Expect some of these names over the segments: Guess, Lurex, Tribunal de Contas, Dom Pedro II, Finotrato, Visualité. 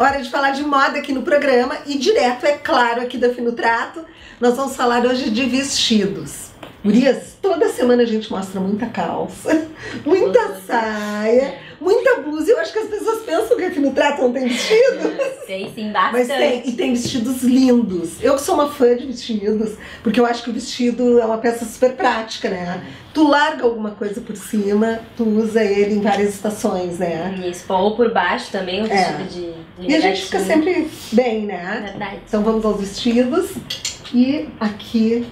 Hora de falar de moda aqui no programa e direto, é claro, aqui da Finotrato. Nós vamos falar hoje de vestidos. Gurias, toda semana a gente mostra muita calça, muita saia, muita blusa. Eu acho que as pessoas pensam que a Finotrato não tem vestido. Tem sim, bastante. Mas tem, e tem vestidos lindos. Eu que sou uma fã de vestidos, porque eu acho que o vestido é uma peça super prática, né? Tu larga alguma coisa por cima, tu usa ele em várias estações, né? Isso, ou por baixo também, um vestido de... E a gente fica sempre bem, né? Verdade. Então vamos aos vestidos. E aqui...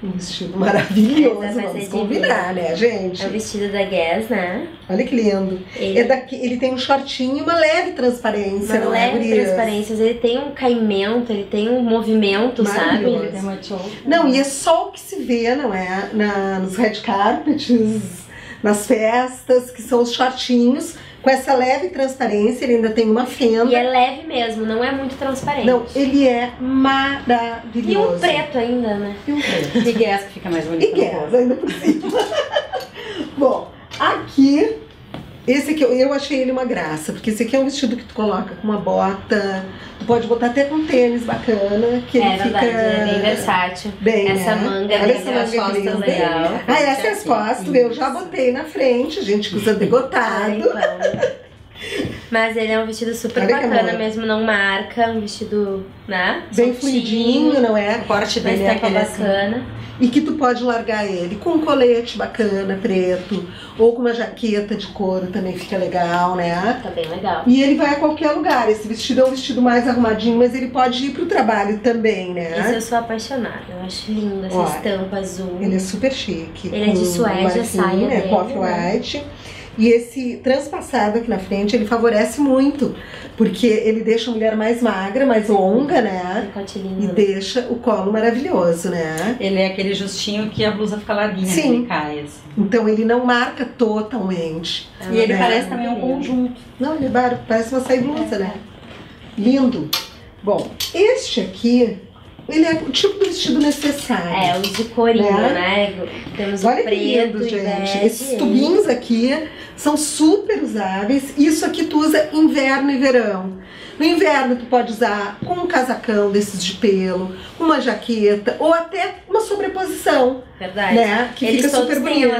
um vestido maravilhoso, vamos combinar, né, gente? É o vestido da Guess, né? Olha que lindo. Ele, é daqui, ele tem um shortinho e uma leve transparência, uma leve transparência, ele tem um caimento, ele tem um movimento, sabe? Ele tem uma tchonca. Não, e é só o que se vê, não é? Nos red carpets, nas festas, que são os shortinhos. Com essa leve transparência, ele ainda tem uma fenda. E é leve mesmo, não é muito transparente. Não, ele é maravilhoso. E um preto ainda, né? E um preto. E Guess, que fica mais bonito. E Guess, ainda por cima. Bom, aqui, esse aqui, eu achei ele uma graça. Porque esse aqui é um vestido que tu coloca com uma bota. Tu pode botar até com tênis bacana. Que ele fica... é bem versátil. Bem, essa manga, olha, essa manga legal. Ah, essa é as costas, eu já botei na frente, gente, que usa degotado. Mas ele é um vestido super bacana mesmo, não marca, um vestido, né? Bem fluidinho, não é? Corte bem bacana. E que tu pode largar ele com um colete bacana, preto, ou com uma jaqueta de couro, também fica legal, né? Tá bem legal. E ele vai a qualquer lugar, esse vestido é um vestido mais arrumadinho, mas ele pode ir pro trabalho também, né? Isso eu sou apaixonada, eu acho lindo essa estampa azul. Ele é super chique. Ele é de suede, a saia dele, né? Off-white. E esse transpassado aqui na frente, ele favorece muito, porque ele deixa a mulher mais magra, mais longa, né? Decote lindo. E deixa o colo maravilhoso, né? Ele é aquele justinho que a blusa fica larguinha, ele cai, assim. Então ele não marca totalmente. Ah, e ele parece também um conjunto. Não, ele parece uma saia blusa, né? Lindo. Bom, este aqui... ele é o tipo do vestido necessário. É, os de corinho, né? Temos o preto, lindo, gente. Esses tubinhos aqui são super usáveis. Isso aqui tu usa inverno e verão. No inverno tu pode usar com um casacão desses de pelo, uma jaqueta ou até uma sobreposição. Verdade. Né? Que eles fica super bonito.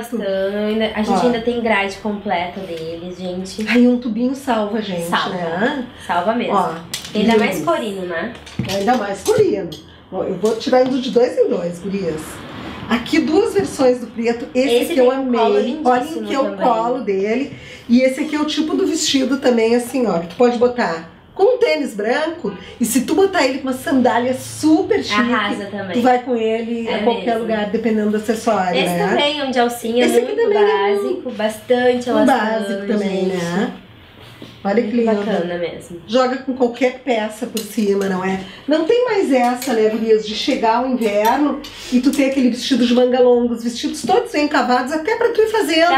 A gente ainda tem grade completa deles, gente. Aí um tubinho salva, gente. Salva, né? Salva mesmo. Ó, ainda mais corino, né? Ainda mais corino. Eu vou tirar indo de dois em dois, gurias. Aqui duas versões do preto. Esse que eu amei. Olhem que é o colo dele. E esse aqui é o tipo do vestido também, assim, ó. Que tu pode botar com um tênis branco. E se tu botar ele com uma sandália super chique, arrasa também. Tu vai com ele a qualquer lugar, dependendo do acessório, né? Esse também é um de alcinha muito básico. Bastante elastano, gente. Básico também, né? Olha que lindo. Bacana mesmo. Joga com qualquer peça por cima, não é? Não tem mais essa, né, gurias, de chegar o inverno e tu ter aquele vestido de manga longa, os vestidos todos bem cavados, até pra tu ir fazendo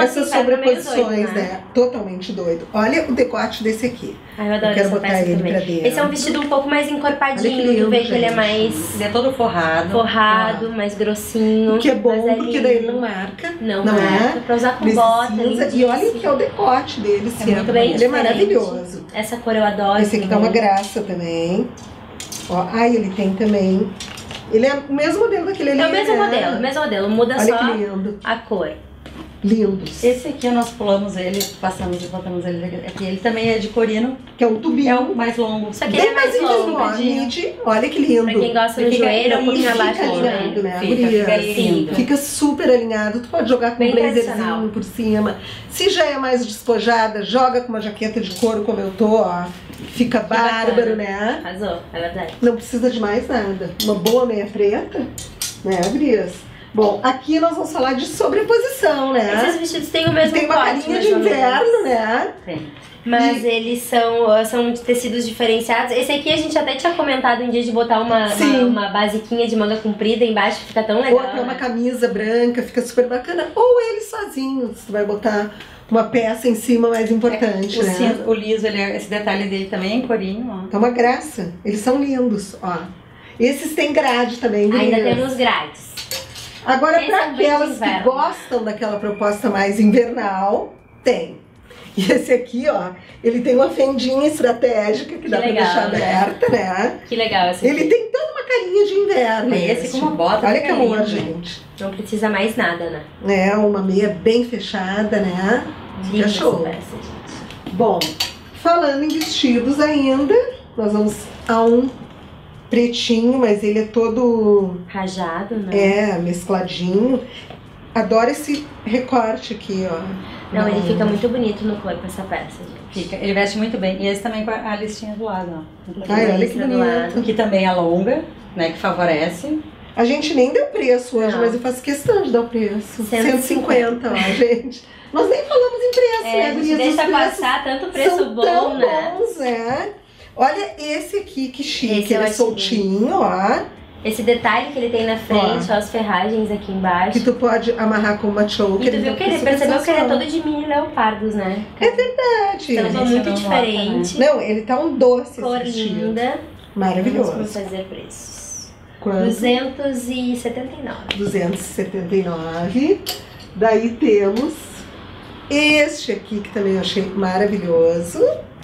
essas sobreposições, né? Totalmente doido. Olha o decote desse aqui. Ai, eu adoro eu quero essa botar peça ele também. Pra dentro. Esse é um vestido um pouco mais encorpadinho, lindo, tu vê que ele é mais... ele é todo forrado. Forrado, mais grossinho. O que é bom, porque daí ele não marca. Não, não marca. É? Pra usar com bota. E olha que é o decote dele, assim. É muito bem. É maravilhoso. Essa cor eu adoro. Esse aqui tá uma graça também. Ó, aí ele tem também. Ele é o mesmo modelo daquele ali. É o mesmo modelo, Muda só a cor. Lindos. Esse aqui nós pulamos ele, passamos e botamos ele. Aqui ele também é de corino, que é um tubinho mais longo. Isso aqui é mais longo. Olha que lindo. Pra quem gosta do joelho, um pouquinho abaixo. Fica alinhado, né? Fica lindo. Fica super alinhado. Tu pode jogar com um blazerzinho por cima. Se já é mais despojada, joga com uma jaqueta de couro como eu tô, ó. Fica bárbaro, né? Arrasou, é verdade. Não precisa de mais nada. Uma boa meia preta, né, Brias? Bom, aqui nós vamos falar de sobreposição, né? Esses vestidos têm o mesmo corte. Tem uma carinha de inverno, né? Tem. Mas eles são de tecidos diferenciados. Esse aqui a gente até tinha comentado um dia de botar uma basiquinha de manga comprida embaixo, fica tão legal. Ou até uma camisa branca, fica super bacana. Ou eles sozinhos, você vai botar uma peça em cima mais importante, né? Cinto, o liso, esse detalhe dele também é em corinho, ó. Tá uma graça, eles são lindos, ó. Esses têm grade também, né? Ainda temos grades. Agora, para aquelas que gostam daquela proposta mais invernal, tem. E esse aqui, ó, ele tem uma fendinha estratégica que dá pra deixar aberta, né? Que legal esse aqui. Ele tem toda uma carinha de inverno. Esse com uma bota. Olha que amor, gente. Não precisa mais nada, né? É, uma meia bem fechada, né? Linda essa peça, gente. Bom, falando em vestidos ainda, nós vamos a um pretinho, mas ele é todo... rajado, né? É, mescladinho. Adoro esse recorte aqui, ó. Não, ele fica muito bonito no corpo, essa peça, gente. Fica, ele veste muito bem. E esse também com a listinha do lado, ó. Ai, olha que bonito. Que também alonga, né, que favorece. A gente nem deu preço hoje, mas eu faço questão de dar o preço. 150, ó, gente. Nós nem falamos em preço, né? A gente deixa passar tanto preço bom, né? Bons, é. Olha esse aqui, que chique. Esse ele é soltinho, ó. Esse detalhe que ele tem na frente, ó, as ferragens aqui embaixo. Que tu pode amarrar com uma choker. E tu viu que ele percebeu que ele é todo de mini leopardos, né? É verdade. Então tá muito diferente. Não, ele tá um doce. Cor linda. Maravilhoso. Vamos fazer preços. Quanto? 279. 279. Daí temos este aqui, que também eu achei maravilhoso.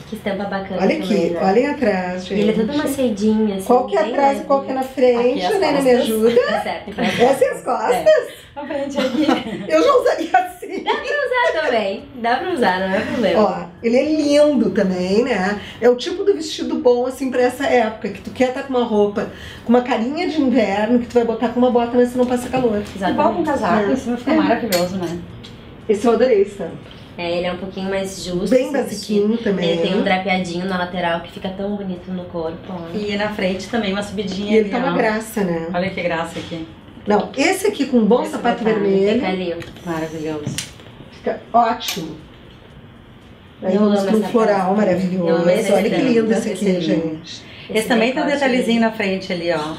Que estampa bacana. Olha aqui, também, né? Olhem atrás, gente. Ele é todo macedinho, assim. Qual que é atrás e qual que é na frente, aqui, né? Costas. Me ajuda. Essa é as costas. A frente aqui. Eu já usaria assim. Dá pra usar também. Dá pra usar, não é problema. Ó, ele é lindo também, né? É o tipo do vestido bom, assim, pra essa época. Que tu quer estar com uma roupa, com uma carinha de inverno, que tu vai botar com uma bota, mas você não passa calor. Exatamente. Igual com um casaco, assim, vai ficar maravilhoso, né? Esse eu adorei, estampa. É, ele é um pouquinho mais justo. Bem basiquinho também. Ele tem um drapeadinho na lateral que fica tão bonito no corpo. Ó. E na frente também uma subidinha. E ele tá uma graça, né? Olha que graça aqui. Não, esse aqui com um bom sapato vermelho. Fica lindo. Maravilhoso. Fica ótimo. Aí vamos com um floral maravilhoso. Olha que lindo esse aqui, gente. Esse também tem um detalhezinho na frente ali, ó.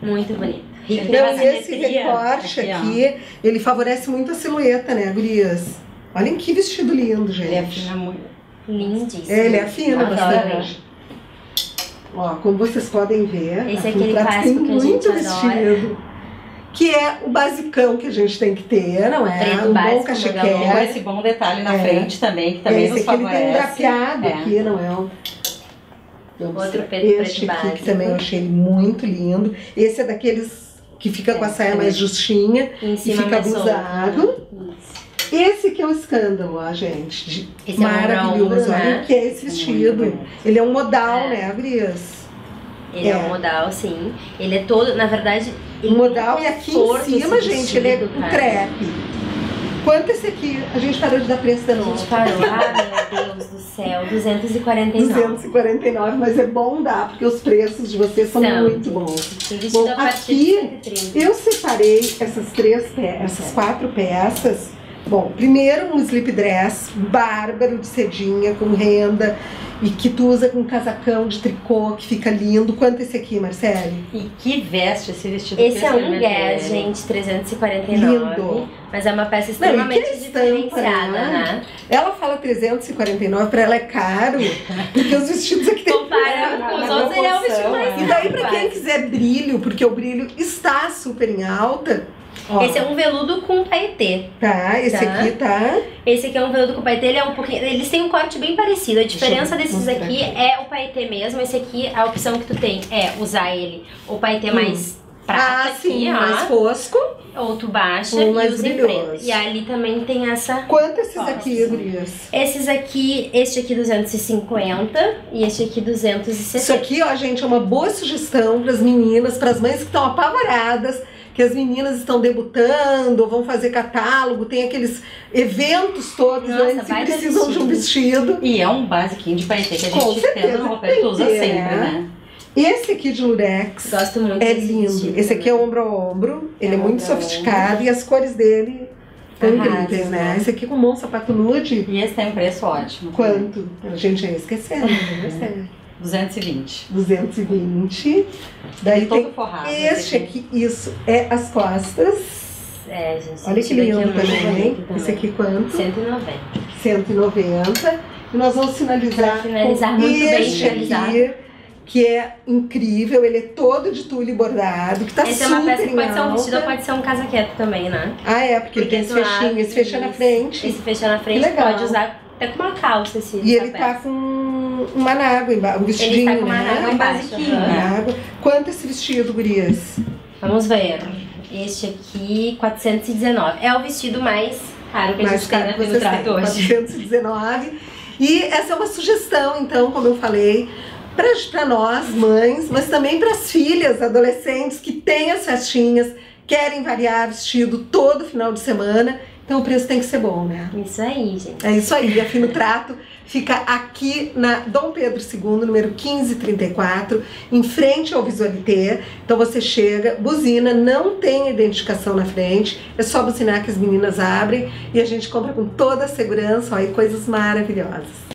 Muito bonito. Então, esse recorte aqui, ele favorece muito a silhueta, né, gurias? Olhem que vestido lindo, gente. Ele afina muito. Lindíssimo. É, ele afina bastante. Ó, como vocês podem ver, esse aqui tem muito vestido. Que é o basicão que a gente tem que ter, não é? Um bom cachequer. Esse bom detalhe na frente também, que também nos favorece. Esse aqui tem um drapeado aqui, não é? Outro preto básico. Que também eu achei muito lindo. Esse é daqueles que fica com a saia mais justinha e fica abusado. Isso. Esse que é um escândalo, ó, gente. Esse maravilhoso. É um olha o que é esse vestido. Ele é um modal, né, Brias? Ele é um modal, sim. Ele é todo, na verdade... Um modal e aqui em cima, gente, ele é um crepe. Quanto esse aqui? A gente parou de dar preço da noite. A gente parou. Ah, meu Deus do céu. 249. 249, mas é bom dar, porque os preços de vocês são muito bons. Bom, aqui eu separei essas quatro peças. Bom, primeiro um slip dress bárbaro de cedinha com renda e que tu usa com um casacão de tricô que fica lindo. Quanto esse aqui, Marcele? E que veste esse vestido. Esse é um Guess, gente, 349. Lindo. Mas é uma peça extremamente diferenciada, né? Ela fala 349, pra ela é caro, porque os vestidos aqui tem... Compara com os outros, ele é um vestido mais caro. E daí pra quem quiser brilho, porque o brilho está super em alta... Ó. Esse é um veludo com paetê. Tá, esse aqui tá. Esse aqui é um veludo com paetê, ele é um pouquinho. Eles têm um corte bem parecido. A diferença desses aqui é o paetê mesmo. Esse aqui, a opção que tu tem é usar ele, o paetê mais prata, aqui, ó. Mais fosco. Ou tu baixa e usa em preto. E ali também tem essa. Quanto esses aqui, Brias? Esses aqui, este aqui 250 e este aqui 260. Isso aqui, ó, gente, é uma boa sugestão pras meninas, pras mães que estão apavoradas. Que as meninas estão debutando, vão fazer catálogo, tem aqueles eventos todos antes que precisam de um vestido. E é um basiquinho de paetê que a gente tenta no roupa que usa sempre, né? Esse aqui de lurex é lindo. Esse aqui é ombro a ombro, ele é muito sofisticado e as cores dele são incríveis, né? Esse aqui com um bom sapato nude. E esse tem um preço ótimo. Quanto? A gente ia esquecendo, né? 220. 220. Daí todo tem forrado, este aqui, isso é as costas. É, gente. Olha que lindo também. Esse aqui quanto? 190. 190. E nós vamos finalizar muito bem aqui, que é incrível. Ele é todo de tule bordado, que tá super alta. Essa é uma peça que pode ser um vestido ou pode ser um casaqueto também, né? Ah, é, porque ele tem esse fechinho. Esse fecha na frente. Esse fecha na frente pode usar Tá com uma calça, assim. E ele tá com uma nágua embaixo, um vestidinho, né? Ele tá com uma nágua embaixo. Quanto esse vestido, gurias? Vamos ver. Este aqui, 419. É o vestido mais caro que a gente tem na Finotrato hoje. 419. E essa é uma sugestão, então, como eu falei, para nós, mães, mas também para as filhas, adolescentes que têm as festinhas, querem variar vestido todo final de semana. Então o preço tem que ser bom, né? Isso aí, gente. É isso aí. A Finotrato fica aqui na Dom Pedro II, número 1534, em frente ao Visualité. Então você chega, buzina, não tem identificação na frente, é só buzinar que as meninas abrem e a gente compra com toda a segurança, ó, e coisas maravilhosas.